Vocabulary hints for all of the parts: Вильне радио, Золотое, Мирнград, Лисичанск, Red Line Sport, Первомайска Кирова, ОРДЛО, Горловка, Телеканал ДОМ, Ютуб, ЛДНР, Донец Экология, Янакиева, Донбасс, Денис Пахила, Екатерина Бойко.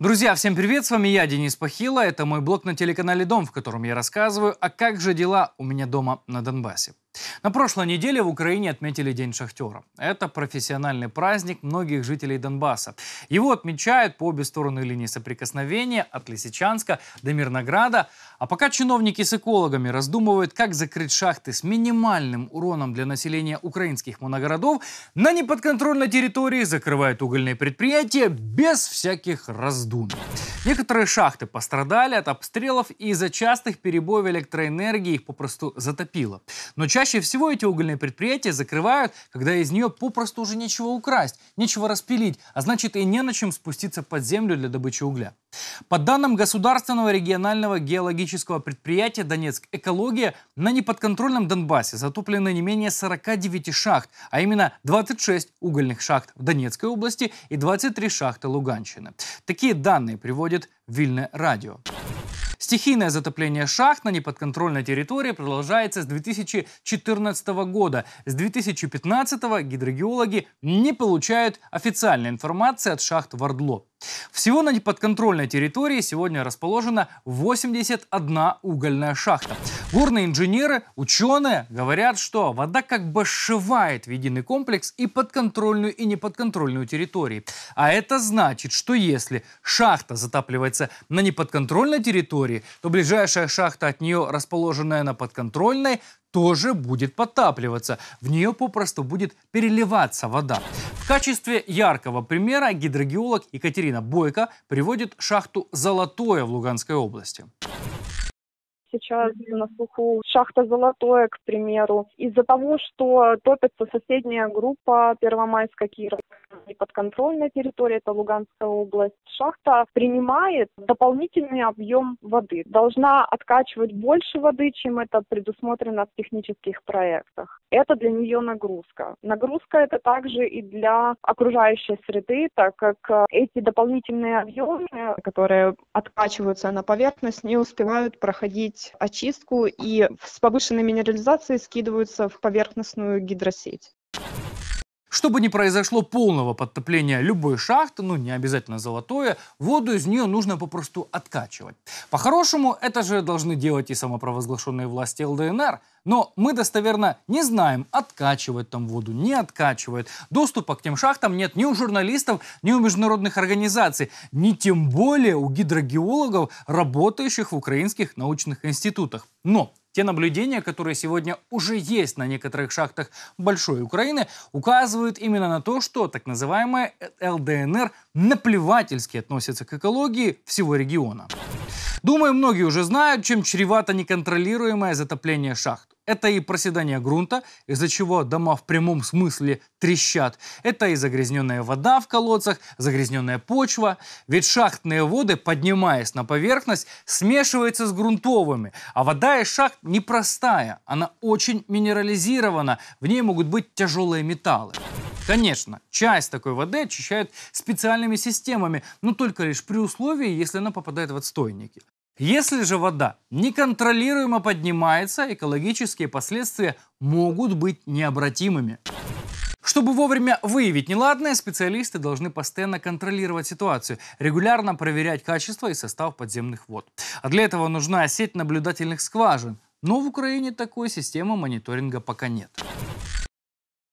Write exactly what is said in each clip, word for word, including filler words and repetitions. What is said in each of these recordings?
Друзья, всем привет, с вами я, Денис Пахила. Это мой блог на телеканале «Дом», в котором я рассказываю, а как же дела у меня дома на Донбассе. На прошлой неделе в Украине отметили День шахтера. Это профессиональный праздник многих жителей Донбасса. Его отмечают по обе стороны линии соприкосновения, от Лисичанска до Мирнграда. А пока чиновники с экологами раздумывают, как закрыть шахты с минимальным уроном для населения украинских моногородов, на неподконтрольной территории закрывают угольные предприятия без всяких раздумий. Некоторые шахты пострадали от обстрелов и из-за частых перебоев электроэнергии их попросту затопило. Но чаще всего эти угольные предприятия закрывают, когда из нее попросту уже нечего украсть, нечего распилить, а значит и не на чем спуститься под землю для добычи угля. По данным Государственного регионального геологического предприятия «Донец Экология», на неподконтрольном Донбассе затоплены не менее сорока девяти шахт, а именно двадцать шесть угольных шахт в Донецкой области и двадцать три шахты Луганщины. Такие данные приводит «Вильне радио». Стихийное затопление шахт на неподконтрольной территории продолжается с две тысячи четырнадцатого года. С две тысячи пятнадцатого гидрогеологи не получают официальной информации от шахт в ОРДЛО. Всего на неподконтрольной территории сегодня расположена восемьдесят одна угольная шахта. Горные инженеры, ученые говорят, что вода как бы сшивает в единый комплекс и подконтрольную, и неподконтрольную территории. А это значит, что если шахта затапливается на неподконтрольной территории, то ближайшая шахта от нее, расположенная на подконтрольной, тоже будет подтапливаться. В нее попросту будет переливаться вода. В качестве яркого примера гидрогеолог Екатерина Бойко приводит шахту «Золотое» в Луганской области. Сейчас на слуху шахта «Золотое», к примеру, из-за того, что топится соседняя группа Первомайска Кирова, неподконтрольная территория, это Луганская область, шахта принимает дополнительный объем воды, должна откачивать больше воды, чем это предусмотрено в технических проектах. Это для нее нагрузка. Нагрузка это также и для окружающей среды, так как эти дополнительные объемы, которые откачиваются на поверхность, не успевают проходить очистку и с повышенной минерализацией скидываются в поверхностную гидросеть. Чтобы не произошло полного подтопления любой шахты, ну не обязательно «Золотое», воду из нее нужно попросту откачивать. По-хорошему, это же должны делать и самопровозглашенные власти ЛДНР. Но мы достоверно не знаем, откачивают там воду, не откачивают. Доступа к тем шахтам нет ни у журналистов, ни у международных организаций, ни тем более у гидрогеологов, работающих в украинских научных институтах. Но те наблюдения, которые сегодня уже есть на некоторых шахтах большой Украины, указывают именно на то, что так называемая ЛДНР наплевательски относится к экологии всего региона. Думаю, многие уже знают, чем чревато неконтролируемое затопление шахт. Это и проседание грунта, из-за чего дома в прямом смысле трещат. Это и загрязненная вода в колодцах, загрязненная почва. Ведь шахтные воды, поднимаясь на поверхность, смешиваются с грунтовыми. А вода из шахт непростая, она очень минерализирована, в ней могут быть тяжелые металлы. Конечно, часть такой воды очищают специальными системами, но только лишь при условии, если она попадает в отстойники. Если же вода неконтролируемо поднимается, экологические последствия могут быть необратимыми. Чтобы вовремя выявить неладное, специалисты должны постоянно контролировать ситуацию, регулярно проверять качество и состав подземных вод. А для этого нужна сеть наблюдательных скважин. Но в Украине такой системы мониторинга пока нет.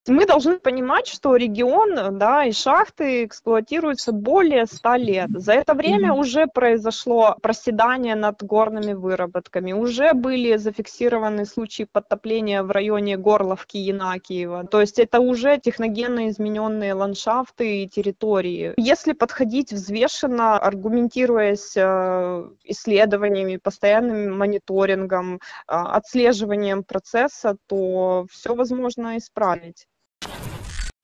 Мы должны понимать, что регион, да, и шахты эксплуатируются более ста лет. За это время уже произошло проседание над горными выработками, уже были зафиксированы случаи подтопления в районе Горловки, Янакиева. То есть это уже техногенно измененные ландшафты и территории. Если подходить взвешенно, аргументируясь исследованиями, постоянным мониторингом, отслеживанием процесса, то все возможно исправить.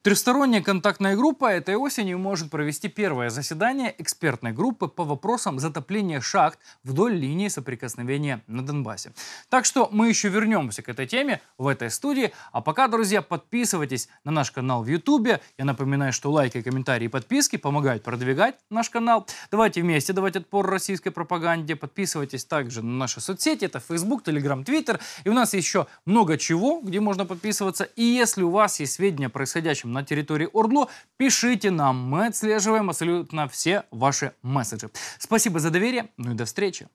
Трехсторонняя контактная группа этой осенью может провести первое заседание экспертной группы по вопросам затопления шахт вдоль линии соприкосновения на Донбассе. Так что мы еще вернемся к этой теме в этой студии. А пока, друзья, подписывайтесь на наш канал в Ютубе. Я напоминаю, что лайки, комментарии и подписки помогают продвигать наш канал. Давайте вместе давать отпор российской пропаганде. Подписывайтесь также на наши соцсети. Это Facebook, Telegram, Twitter. И у нас еще много чего, где можно подписываться. И если у вас есть сведения о происходящем на территории ОРДЛО, пишите нам. Мы отслеживаем абсолютно все ваши месседжи. Спасибо за доверие, ну и до встречи.